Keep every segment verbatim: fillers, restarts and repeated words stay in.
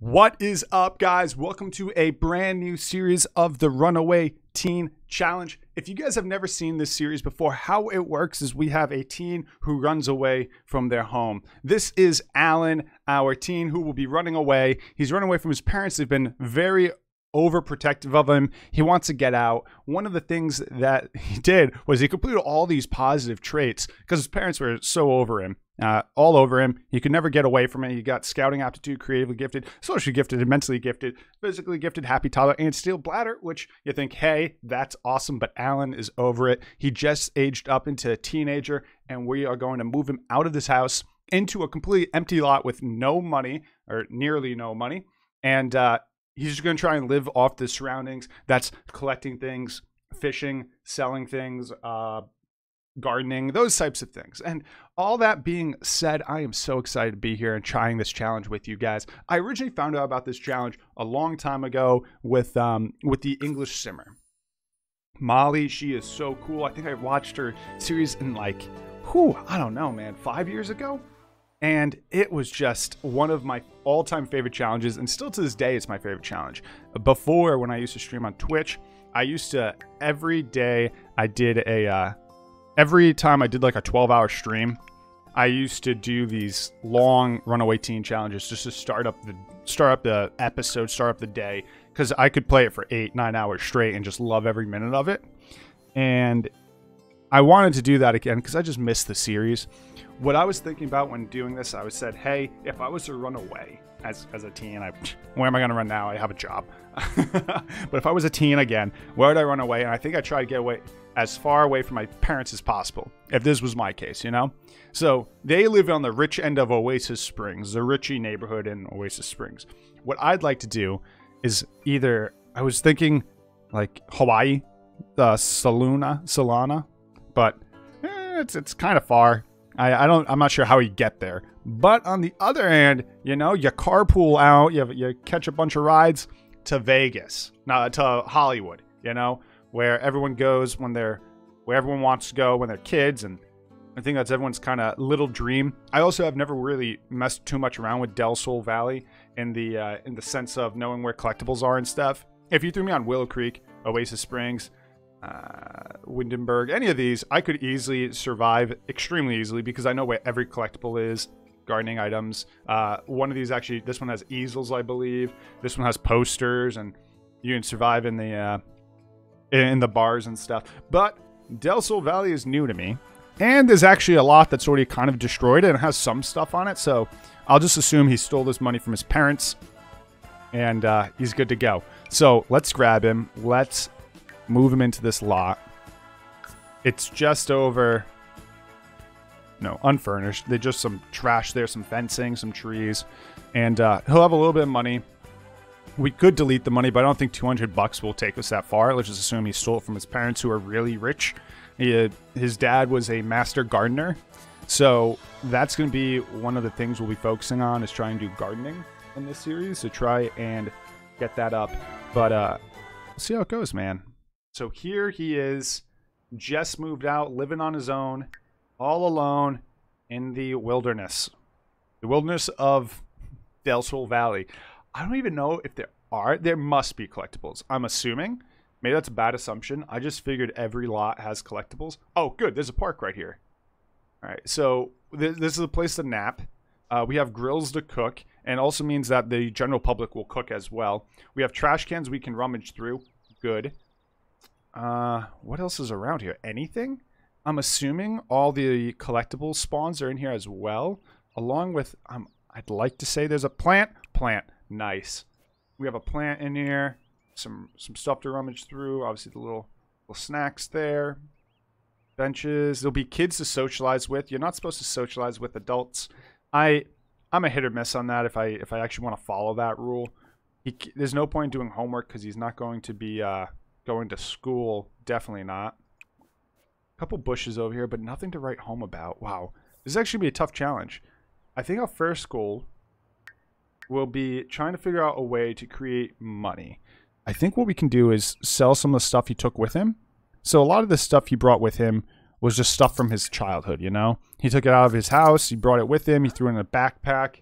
What is up, guys? Welcome to a brand new series of the Runaway Teen Challenge. If you guys have never seen this series before, how it works is we have a teen who runs away from their home. This is Allan, our teen who will be running away. He's run away from his parents. They've been very overprotective of him. He wants to get out. One of the things that he did was he completed all these positive traits because his parents were so over him, uh, all over him. He could never get away from it. He got scouting aptitude, creatively gifted, socially gifted, immensely gifted, physically gifted, happy toddler, and steel bladder, which you think, hey, that's awesome, but Allan is over it. He just aged up into a teenager, and we are going to move him out of this house into a completely empty lot with no money, or nearly no money, and uh, he's just going to try and live off the surroundings. That's collecting things, fishing, selling things, uh, gardening, those types of things. And all that being said, I am so excited to be here and trying this challenge with you guys. I originally found out about this challenge a long time ago with, um, with the English Simmer. Molly, she is so cool. I think I watched her series in like, whew, I don't know, man, five years ago. And it was just one of my all-time favorite challenges, and still to this day, it's my favorite challenge. Before, when I used to stream on Twitch, I used to, every day, I did a, uh, every time I did like a twelve hour stream, I used to do these long Runaway Teen challenges just to start up the, start up the episode, start up the day, because I could play it for eight, nine hours straight and just love every minute of it. And I wanted to do that again because I just missed the series. What I was thinking about when doing this, I was said, hey, if I was to run away as, as a teen, I, where am I going to run now? I have a job. But if I was a teen again, where would I run away? And I think I tried to get away as far away from my parents as possible, if this was my case, you know? So they live on the rich end of Oasis Springs, the Richie neighborhood in Oasis Springs. What I'd like to do is either, I was thinking like Hawaii, uh, Saluna, Solana, but eh, it's, it's kind of far. I, I don't, I'm not sure how you get there. But on the other hand, you know, you carpool out, you, you catch a bunch of rides to Vegas, not to Hollywood, you know, where everyone goes when they're, where everyone wants to go when they're kids. And I think that's everyone's kind of little dream. I also have never really messed too much around with Del Sol Valley in the, uh, in the sense of knowing where collectibles are and stuff. If you threw me on Willow Creek, Oasis Springs, Uh, Windenburg, any of these, I could easily survive extremely easily because I know where every collectible is, gardening items. Uh, one of these actually, this one has easels, I believe. This one has posters, and you can survive in the uh, in the bars and stuff. But Del Sol Valley is new to me, and there's actually a lot that's already kind of destroyed and has some stuff on it. So I'll just assume he stole this money from his parents, and uh, he's good to go. So let's grab him. Let's move him into this lot. It's just over, no, unfurnished. There's just some trash there, some fencing, some trees, and uh, he'll have a little bit of money. We could delete the money, but I don't think two hundred bucks will take us that far. Let's just assume he stole it from his parents, who are really rich. He, uh, his dad was a master gardener, so that's going to be one of the things we'll be focusing on, is trying to do gardening in this series to try and get that up. But uh, see how it goes, man. So here he is, just moved out, living on his own, all alone in the wilderness. The wilderness of Del Sol Valley. I don't even know if there are. There must be collectibles, I'm assuming. Maybe that's a bad assumption. I just figured every lot has collectibles. Oh, good. There's a park right here. All right. So th this is a place to nap. Uh, we have grills to cook, and also means that the general public will cook as well. We have trash cans we can rummage through. Good. Uh, what else is around here? Anything? I'm assuming all the collectible spawns are in here as well, along with, um, I'd like to say there's a plant. Plant. Nice. We have a plant in here. Some, some stuff to rummage through. Obviously the little, little snacks there. Benches. There'll be kids to socialize with. You're not supposed to socialize with adults. I, I'm a hit or miss on that if I, if I actually want to follow that rule. He, there's no point in doing homework because he's not going to be, uh, going to school, definitely not. A couple bushes over here, but nothing to write home about. Wow. This is actually going to be a tough challenge. I think our first goal will be trying to figure out a way to create money. I think what we can do is sell some of the stuff he took with him. So a lot of the stuff he brought with him was just stuff from his childhood, you know? He took it out of his house. He brought it with him. He threw it in a backpack.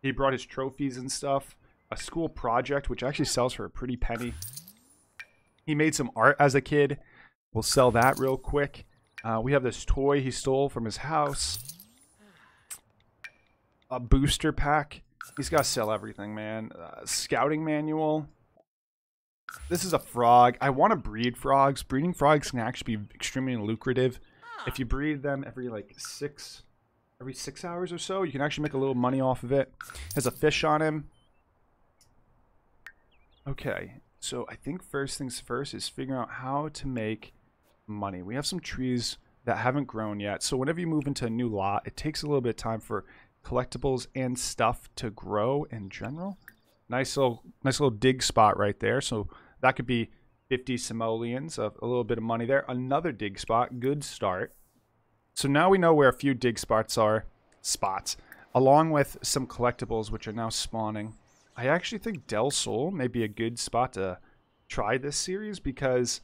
He brought his trophies and stuff. a school project, which actually sells for a pretty penny. He made some art as a kid. We'll sell that real quick. Uh, we have this toy he stole from his house. A booster pack. He's got to sell everything, man. Uh, scouting manual. This is a frog. I want to breed frogs. Breeding frogs can actually be extremely lucrative. If you breed them every like six, every six hours or so, you can actually make a little money off of it. Has a fish on him. Okay, so I think first things first is figuring out how to make money. We have some trees that haven't grown yet. So whenever you move into a new lot, it takes a little bit of time for collectibles and stuff to grow in general. Nice little, nice little dig spot right there. So that could be fifty simoleons, a, a little bit of money there. Another dig spot, good start. So now we know where a few dig spots are, spots, along with some collectibles, which are now spawning. I actually think Del Sol may be a good spot to try this series because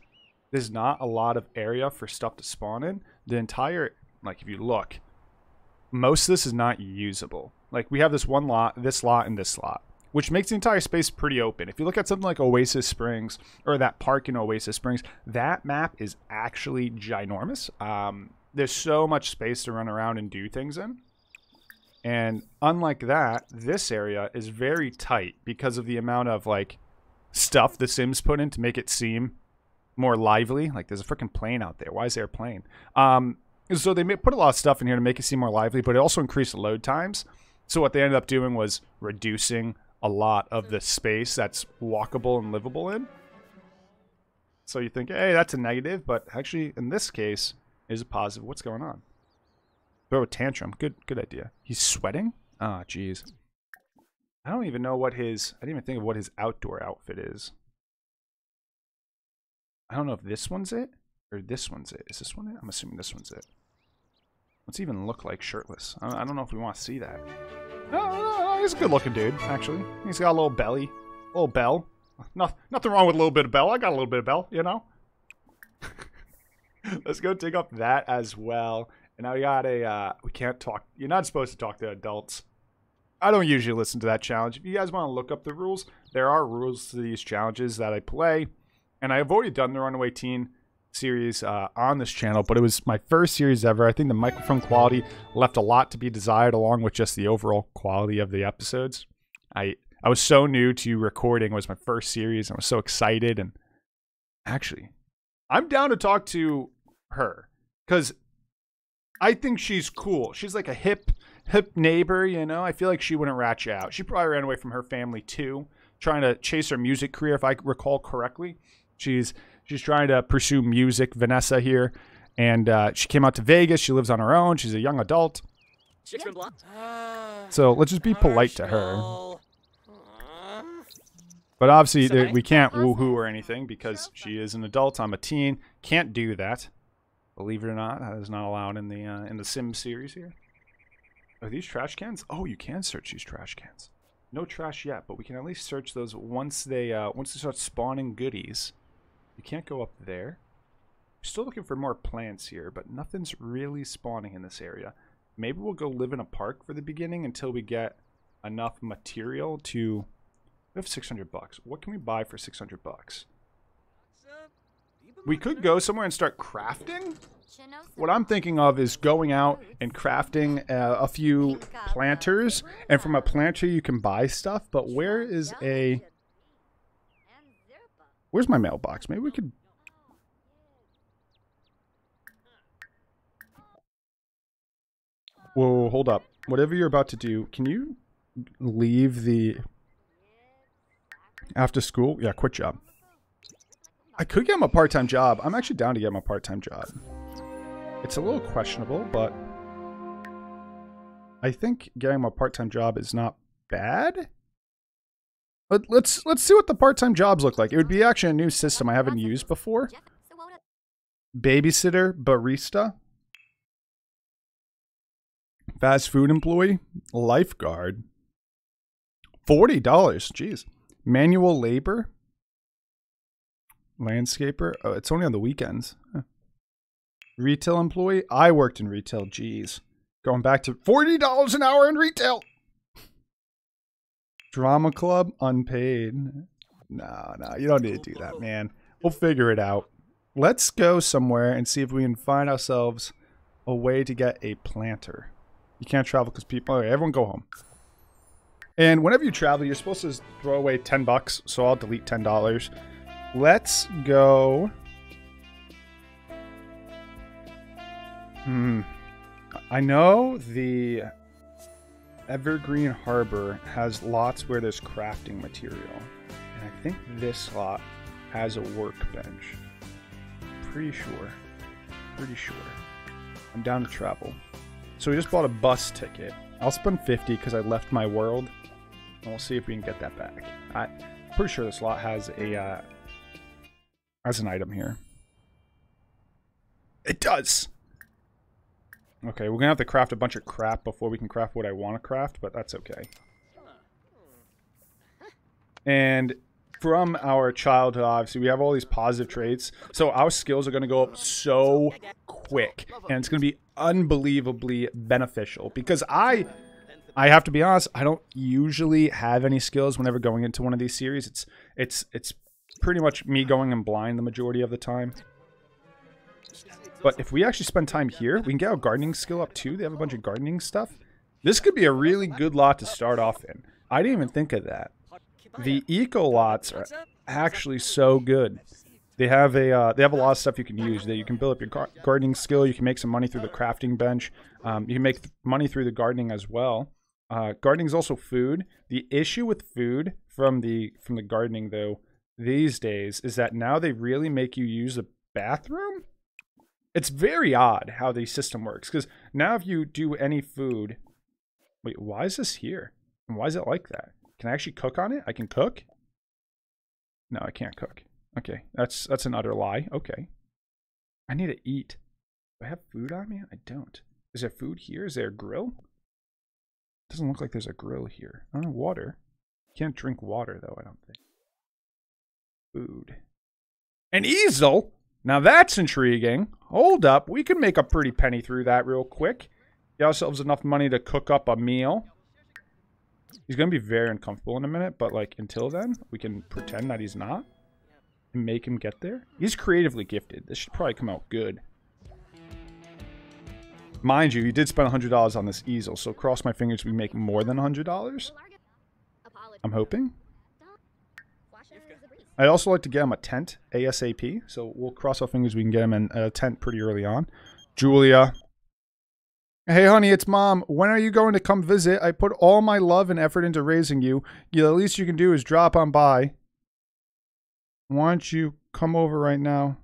there's not a lot of area for stuff to spawn in. The entire, like if you look, most of this is not usable. Like we have this one lot, this lot, and this lot, which makes the entire space pretty open. If you look at something like Oasis Springs or that park in Oasis Springs, that map is actually ginormous. Um, there's so much space to run around and do things in. And unlike that, this area is very tight because of the amount of like stuff the Sims put in to make it seem more lively. Like there's a freaking plane out there. Why is there a plane? Um, so they put a lot of stuff in here to make it seem more lively, but it also increased load times. So what they ended up doing was reducing a lot of the space that's walkable and livable in. So you think, hey, that's a negative, but actually in this case is a positive. What's going on? Throw a tantrum. Good, good idea. He's sweating? Ah, oh, jeez. I don't even know what his, I didn't even think of what his outdoor outfit is. I don't know if this one's it or this one's it. Is this one it? I'm assuming this one's it. What's he even look like shirtless? I don't know if we want to see that. No, no, no, he's a good-looking dude, actually. He's got a little belly, a little bell. No, nothing wrong with a little bit of bell. I got a little bit of bell, you know? Let's go dig up that as well. And now we got a, uh, we can't talk. You're not supposed to talk to adults. I don't usually listen to that challenge. If you guys want to look up the rules, there are rules to these challenges that I play. And I've already done the Runaway Teen series uh, on this channel, but it was my first series ever. I think the microphone quality left a lot to be desired, along with just the overall quality of the episodes. I I was so new to recording. It was my first series. I was so excited. And actually, I'm down to talk to her because I think she's cool. She's like a hip, hip neighbor, you know? I feel like she wouldn't rat you out. She probably ran away from her family too, trying to chase her music career, if I recall correctly. She's... She's trying to pursue music, Vanessa here. And uh, she came out to Vegas. She lives on her own. She's a young adult. So let's just be polite to her. But obviously we can't woohoo or anything because she is an adult. I'm a teen. Can't do that. Believe it or not, that is not allowed in the, uh, in the Sims series here. Are these trash cans? Oh, you can search these trash cans. No trash yet, but we can at least search those once they, uh, once they start spawning goodies. You can't go up there. We're still looking for more plants here, but nothing's really spawning in this area. Maybe we'll go live in a park for the beginning until we get enough material to... We have six hundred bucks. What can we buy for six hundred bucks? We could go somewhere and start crafting. What I'm thinking of is going out and crafting uh, a few planters. And from a planter, you can buy stuff. But where is a... Where's my mailbox? Maybe we could... Whoa, hold up. Whatever you're about to do, can you leave the... After school? Yeah, quick job. I could get him a part-time job. I'm actually down to get him a part-time job. It's a little questionable, but... I think getting him a part-time job is not bad. But let's let's see what the part-time jobs look like. It would be actually a new system I haven't used before. Babysitter, barista, fast food employee, lifeguard, forty dollars, jeez. Manual labor, landscaper. Oh, it's only on the weekends. Huh. Retail employee. I worked in retail, jeez. Going back to forty dollars an hour in retail. Drama club unpaid. No, no, you don't need to do that, man. We'll figure it out. Let's go somewhere and see if we can find ourselves a way to get a planter. You can't travel because people... Okay, everyone go home. And whenever you travel, you're supposed to throw away ten bucks. So I'll delete ten dollars. Let's go... Hmm. I know the Evergreen Harbor has lots where there's crafting material. And I think this lot has a workbench. Pretty sure. Pretty sure. I'm down to travel. So we just bought a bus ticket. I'll spend fifty because I left my world. And we'll see if we can get that back. I'm pretty sure this lot has a uh, has an item here. It does! Okay, we're gonna have to craft a bunch of crap before we can craft what I want to craft, but that's okay. And from our childhood, obviously, we have all these positive traits, so our skills are gonna go up so quick, and it's gonna be unbelievably beneficial, because I, I have to be honest, I don't usually have any skills whenever going into one of these series. It's, it's, it's pretty much me going in blind the majority of the time. But if we actually spend time here, we can get our gardening skill up too. They have a bunch of gardening stuff. This could be a really good lot to start off in. I didn't even think of that. The eco lots are actually so good. They have a uh, they have a lot of stuff you can use. That you can build up your gar gardening skill. You can make some money through the crafting bench. Um, you can make th money through the gardening as well. Uh, gardening is also food. The issue with food from the from the gardening though these days is that now they really make you use the bathroom. It's very odd how the system works, because now if you do any food... Wait, why is this here? And why is it like that? Can I actually cook on it? I can cook? No, I can't cook. Okay, that's that's an utter lie. Okay. I need to eat. Do I have food on me? I don't. Is there food here? Is there a grill? It doesn't look like there's a grill here. Oh, water. Can't drink water, though, I don't think. Food. An easel? Now that's intriguing. Hold up. We can make a pretty penny through that real quick. Get ourselves enough money to cook up a meal. He's going to be very uncomfortable in a minute, but like until then, we can pretend that he's not and make him get there. He's creatively gifted. This should probably come out good. Mind you, you did spend one hundred dollars on this easel, so cross my fingers we make more than one hundred dollars. I'm hoping. I'd also like to get him a tent ASAP, so we'll cross our fingers we can get him in a tent pretty early on. Julia. Hey, honey, it's Mom. When are you going to come visit? I put all my love and effort into raising you. The least you can do is drop on by. Why don't you come over right now?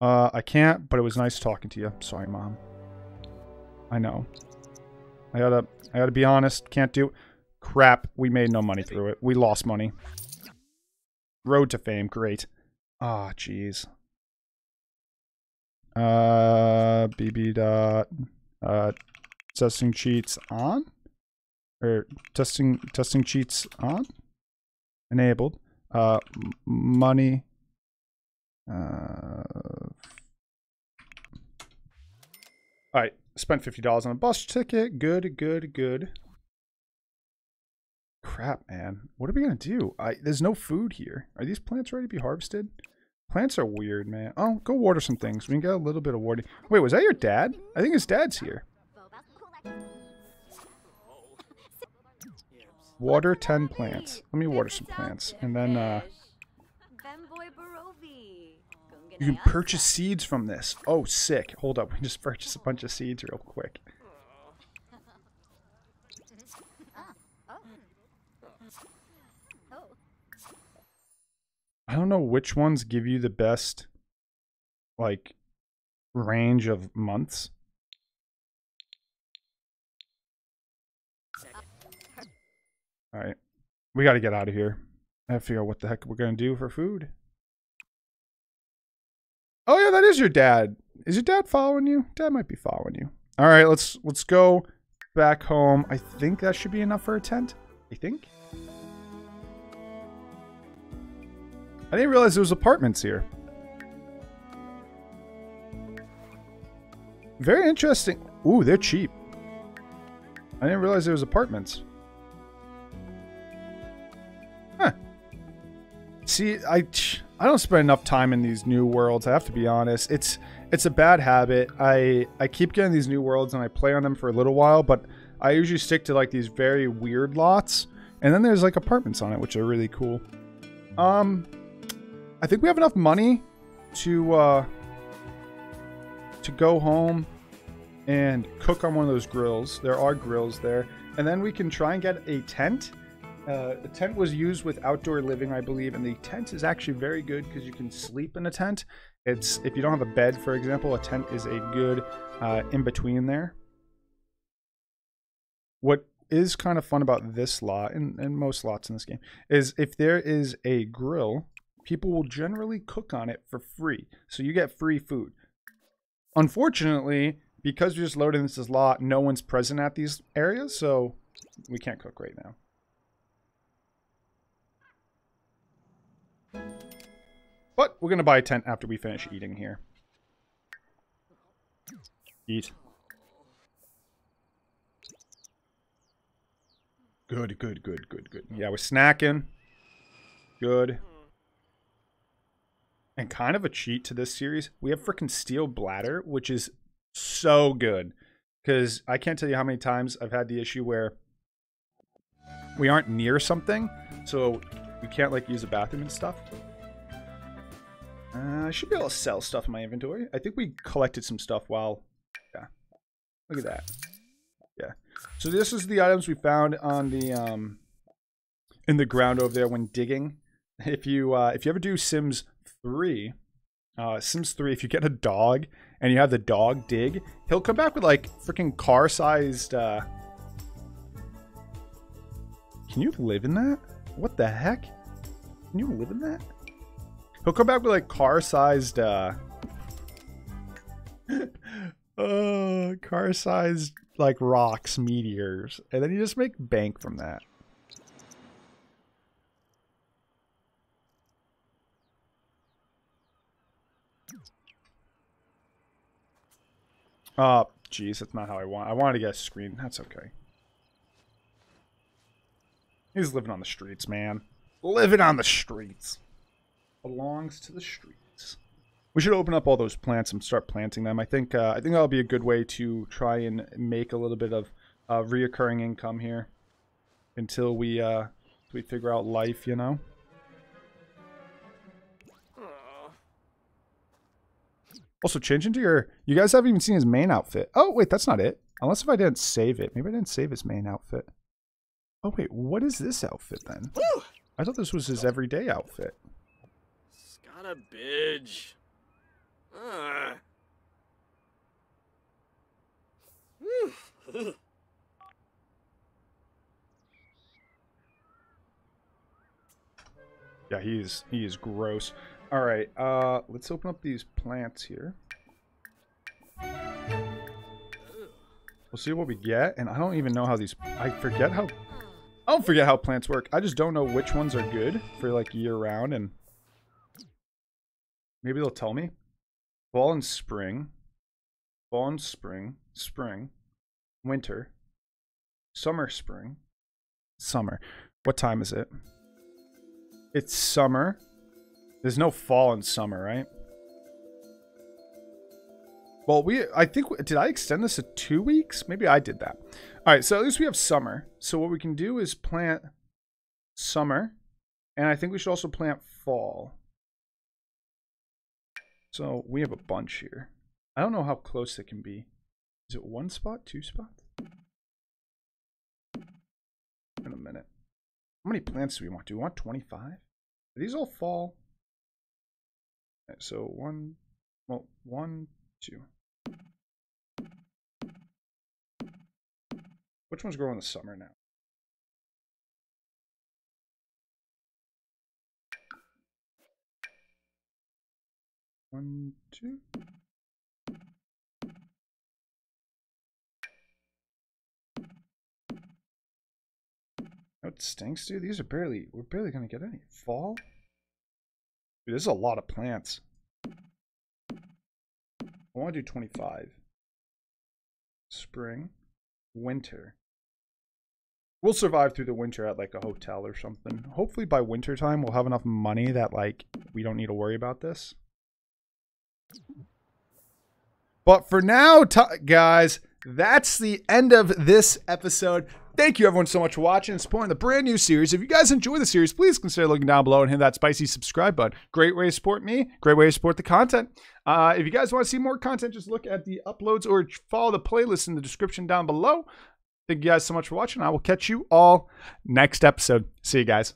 Uh, I can't, but it was nice talking to you. Sorry, Mom. I know. I gotta, I gotta be honest. Can't do... Crap, we made no money through it. We lost money. Road to fame, great. Ah, oh, jeez. Uh, B B dot uh, testing cheats on, or testing testing cheats on, enabled. Uh, money. Uh. All right, spent fifty dollars on a bus ticket. Good, good, good. Crap, man. What are we gonna do? I there's no food here. Are these plants ready to be harvested? Plants are weird, man. Oh, go water some things. We can get a little bit of water. Wait, was that your dad? I think his dad's here. Water ten plants. Let me water some plants. And then uh you can purchase seeds from this. Oh, sick. Hold up, we can just purchase a bunch of seeds real quick. I don't know which ones give you the best, like, range of months. All right. We got to get out of here. I have to figure out what the heck we're going to do for food. Oh, yeah, that is your dad. Is your dad following you? Dad might be following you. All right, let's, let's go back home. I think that should be enough for a tent. I think. I didn't realize there was apartments here. Very interesting. Ooh, they're cheap. I didn't realize there was apartments. See, I, I don't spend enough time in these new worlds. I have to be honest. It's it's a bad habit. I, I keep getting these new worlds and I play on them for a little while, but I usually stick to like these very weird lots. And then there's like apartments on it, which are really cool. Um, I think we have enough money to, uh, to go home and cook on one of those grills. There are grills there. And then we can try and get a tent. Uh, the tent was used with outdoor living, I believe, and the tent is actually very good because you can sleep in a tent. It's, if you don't have a bed, for example, a tent is a good uh, in-between there. What is kind of fun about this lot, and, and most lots in this game, is if there is a grill, people will generally cook on it for free. So you get free food. Unfortunately, because we just loaded into this lot, no one's present at these areas, so we can't cook right now. But we're going to buy a tent after we finish eating here. Eat. Good, good, good, good, good. Yeah, we're snacking. Good. And kind of a cheat to this series, we have freaking steel bladder, which is so good. Because I can't tell you how many times I've had the issue where we aren't near something, so we can't, like, use a bathroom and stuff. Uh, I should be able to sell stuff in my inventory. I think we collected some stuff while... Yeah. Look at that. Yeah. So this is the items we found on the... Um, in the ground over there when digging. If you uh, if you ever do Sims three... Uh, Sims three, if you get a dog and you have the dog dig, he'll come back with, like, freaking car-sized... Uh... Can you live in that? What the heck? Can you live in that? He'll come back with like car-sized, uh, uh, car-sized like rocks, meteors, and then you just make bank from that. Oh, geez, that's not how I want. I wanted to get a screen. That's okay. He's living on the streets, man. Living on the streets. Belongs to the streets. We should open up all those plants and start planting them. I think uh, I think that'll be a good way to try and make a little bit of uh, reoccurring income here until we uh, we figure out life, you know. Also, change into your. You guys haven't even seen his main outfit. Oh wait, that's not it. Unless if I didn't save it, maybe I didn't save his main outfit. Oh wait, what is this outfit then? Woo! I thought this was his everyday outfit. A bitch. Uh. Yeah, he is he is gross. All right, uh, let's open up these plants here. We'll see what we get, and I don't even know how these. I forget how. I don't forget how plants work. I just don't know which ones are good for like year round and. Maybe they'll tell me. Fall and spring. Fall and spring. Spring. Winter. Summer, spring. Summer. What time is it? It's summer. There's no fall and summer, right? Well, we... I think... Did I extend this to two weeks? Maybe I did that. Alright, so at least we have summer. So what we can do is plant summer. And I think we should also plant fall. So we have a bunch here. I don't know how close it can be. Is it one spot, two spots? In a minute. How many plants do we want? Do we want twenty-five? Are these all fall? All right, so one, well, one, two. Which one's growing in the summer now? One, two. That stinks, dude. These are barely, we're barely going to get any. Fall? Dude, this is a lot of plants. I want to do twenty-five. Spring. Winter. We'll survive through the winter at like a hotel or something. Hopefully by winter time we'll have enough money that like we don't need to worry about this. But for now, guys, that's the end of this episode. Thank you everyone so much for watching and supporting the brand new series. If you guys enjoy the series, please consider looking down below and hit that spicy subscribe button. Great way to support me. Great way to support the content. Uh, if you guys want to see more content, just look at the uploads or follow the playlist in the description down below. Thank you guys so much for watching. I will catch you all next episode. See you guys.